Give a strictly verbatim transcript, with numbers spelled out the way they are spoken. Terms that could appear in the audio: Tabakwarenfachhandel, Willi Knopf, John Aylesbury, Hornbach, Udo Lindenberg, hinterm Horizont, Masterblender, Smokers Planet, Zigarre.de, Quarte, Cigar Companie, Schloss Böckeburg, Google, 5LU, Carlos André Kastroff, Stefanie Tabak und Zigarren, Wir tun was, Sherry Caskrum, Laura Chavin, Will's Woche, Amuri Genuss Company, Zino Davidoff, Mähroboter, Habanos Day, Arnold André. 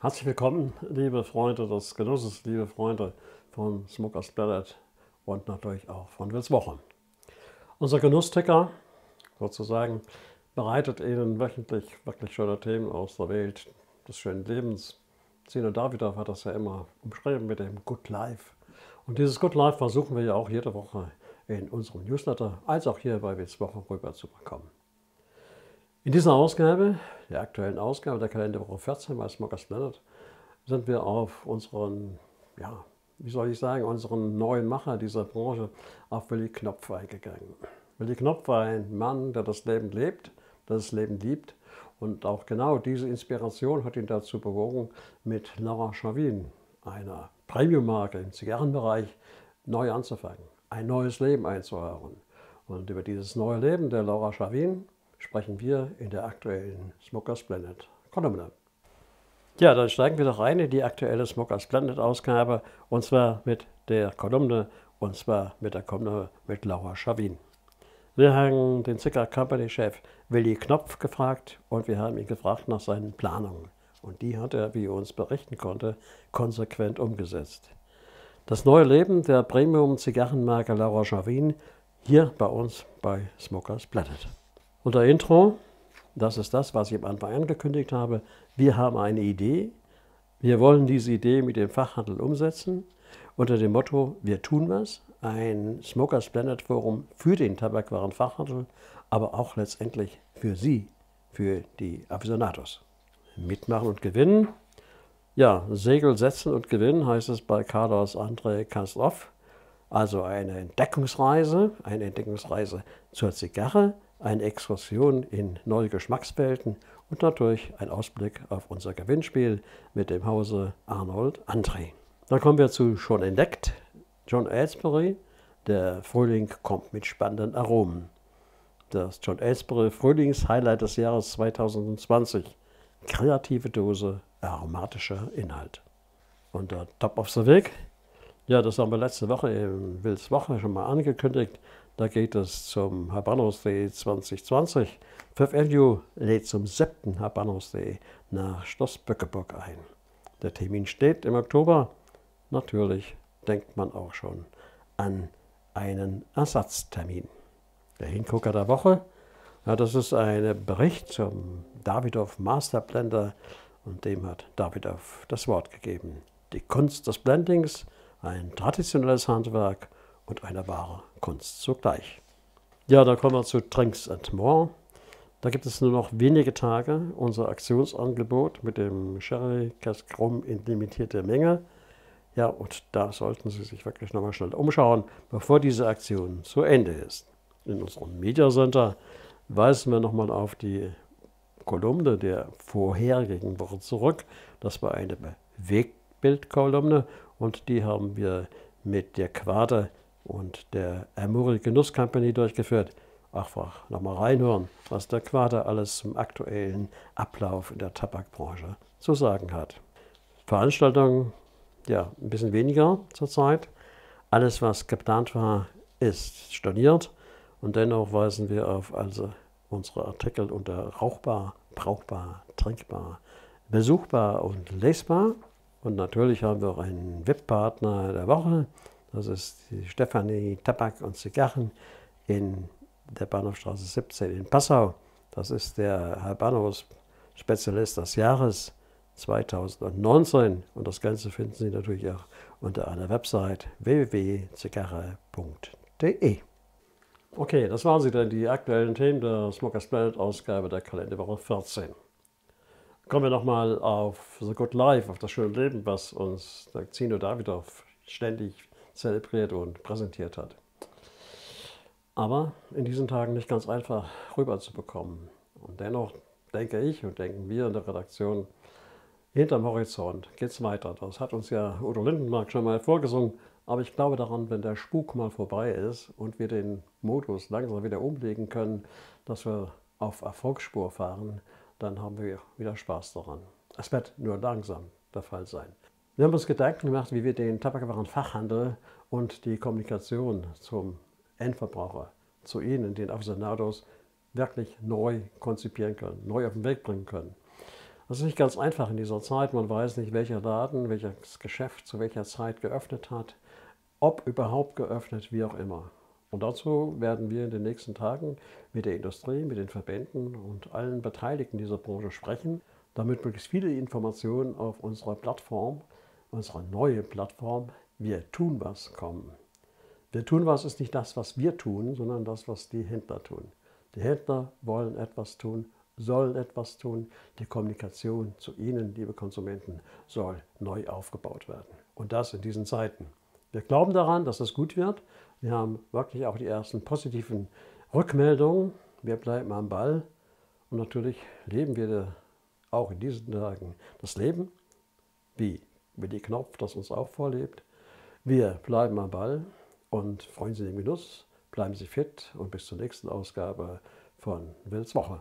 Herzlich willkommen, liebe Freunde des Genusses, liebe Freunde von Smokers Planet und natürlich auch von Will's Woche. Unser Genussticker sozusagen bereitet Ihnen wöchentlich wirklich schöne Themen aus der Welt des schönen Lebens. Zino Davidoff hat das ja immer umschrieben mit dem Good Life. Und dieses Good Life versuchen wir ja auch jede Woche in unserem Newsletter, als auch hier bei Will's Woche rüber zu bekommen. In dieser Ausgabe, der aktuellen Ausgabe der Kalenderwoche vierzehn bei Smokers Planet, sind wir auf unseren, ja, wie soll ich sagen, unseren neuen Macher dieser Branche, auf Willi Knopf eingegangen. Willi Knopf war ein Mann, der das Leben lebt, der das Leben liebt, und auch genau diese Inspiration hat ihn dazu bewogen, mit Laura Chavin, einer Premium-Marke im Zigarrenbereich, neu anzufangen, ein neues Leben einzuhauchen. Und über dieses neue Leben der Laura Chavin sprechen wir in der aktuellen Smokers Planet Kolumne. Ja, dann steigen wir doch rein in die aktuelle Smokers Planet Ausgabe, und zwar mit der Kolumne, und zwar mit der Kolumne mit Laura Chavin. Wir haben den Cigar Company Chef Willi Knopf gefragt und wir haben ihn gefragt nach seinen Planungen. Und die hat er, wie er uns berichten konnte, konsequent umgesetzt. Das neue Leben der Premium Zigarrenmarke Laura Chavin hier bei uns bei Smokers Planet. Unter Intro, das ist das, was ich am Anfang angekündigt habe, wir haben eine Idee, wir wollen diese Idee mit dem Fachhandel umsetzen, unter dem Motto Wir tun was, ein Smokers Planet Forum für den Tabakwarenfachhandel, aber auch letztendlich für Sie, für die Aficionados. Mitmachen und gewinnen, ja, Segel setzen und gewinnen heißt es bei Carlos André Kastroff, also eine Entdeckungsreise, eine Entdeckungsreise zur Zigarre, eine Exkursion in neue Geschmackswelten und natürlich ein Ausblick auf unser Gewinnspiel mit dem Hause Arnold André. Dann kommen wir zu Schon entdeckt, John Aylesbury, der Frühling kommt mit spannenden Aromen. Das John Aylesbury Frühlings-Highlight des Jahres zwanzig zwanzig, kreative Dose, aromatischer Inhalt. Und der Top of the Week, ja, das haben wir letzte Woche in Will's Woche schon mal angekündigt. Da geht es zum Habanos Day zwanzig zwanzig. fünf L U lädt zum siebten Habanos Day nach Schloss Böckeburg ein. Der Termin steht im Oktober. Natürlich denkt man auch schon an einen Ersatztermin. Der Hingucker der Woche, ja, das ist ein Bericht zum Davidoff Masterblender, und dem hat Davidoff das Wort gegeben. Die Kunst des Blendings, ein traditionelles Handwerk und eine wahre Kunst zugleich. Ja, da kommen wir zu Drinks and More. Da gibt es nur noch wenige Tage unser Aktionsangebot mit dem Sherry Caskrum in limitierter Menge. Ja, und da sollten Sie sich wirklich nochmal schnell umschauen, bevor diese Aktion zu Ende ist. In unserem Media Center weisen wir nochmal auf die Kolumne der vorherigen Woche zurück. Das war eine Wegbildkolumne und die haben wir mit der Quarte und der Amuri Genuss Company durchgeführt. Einfach nochmal reinhören, was der Quarte alles zum aktuellen Ablauf in der Tabakbranche zu sagen hat. Veranstaltungen, ja, ein bisschen weniger zurzeit. Alles, was geplant war, ist storniert. Und dennoch weisen wir auf also unsere Artikel unter rauchbar, brauchbar, trinkbar, besuchbar und lesbar. Und natürlich haben wir auch einen V I P-Partner der Woche. Das ist die Stefanie Tabak und Zigarren in der Bahnhofstraße siebzehn in Passau. Das ist der Habanos-Spezialist des Jahres zwanzig neunzehn. Und das Ganze finden Sie natürlich auch unter einer Website w w w punkt zigarre punkt d e. Okay, das waren sie dann, die aktuellen Themen der Smokers Planet-Ausgabe der Kalenderwoche vierzehn. Kommen wir nochmal auf The Good Life, auf das schöne Leben, was uns der Zino Davidoff ständig zelebriert und präsentiert hat. Aber in diesen Tagen nicht ganz einfach rüberzubekommen. Und dennoch denke ich und denken wir in der Redaktion, hinterm Horizont geht es weiter. Das hat uns ja Udo Lindenberg schon mal vorgesungen. Aber ich glaube daran, wenn der Spuk mal vorbei ist und wir den Modus langsam wieder umlegen können, dass wir auf Erfolgsspur fahren, dann haben wir wieder Spaß daran. Es wird nur langsam der Fall sein. Wir haben uns Gedanken gemacht, wie wir den Tabakwarenfachhandel und die Kommunikation zum Endverbraucher, zu Ihnen, den Aficionados, wirklich neu konzipieren können, neu auf den Weg bringen können. Das ist nicht ganz einfach in dieser Zeit. Man weiß nicht, welcher Laden, welches Geschäft zu welcher Zeit geöffnet hat, ob überhaupt geöffnet, wie auch immer. Und dazu werden wir in den nächsten Tagen mit der Industrie, mit den Verbänden und allen Beteiligten dieser Branche sprechen, damit möglichst viele Informationen auf unserer Plattform, unsere neue Plattform, Wir tun was, kommen. Wir tun was ist nicht das, was wir tun, sondern das, was die Händler tun. Die Händler wollen etwas tun, sollen etwas tun. Die Kommunikation zu Ihnen, liebe Konsumenten, soll neu aufgebaut werden. Und das in diesen Zeiten. Wir glauben daran, dass es gut wird. Wir haben wirklich auch die ersten positiven Rückmeldungen. Wir bleiben am Ball. Und natürlich leben wir auch in diesen Tagen das Leben, wie Willi Knopf das uns auch vorlebt. Wir bleiben am Ball und freuen Sie den Genuss. Bleiben Sie fit und bis zur nächsten Ausgabe von Will's Woche.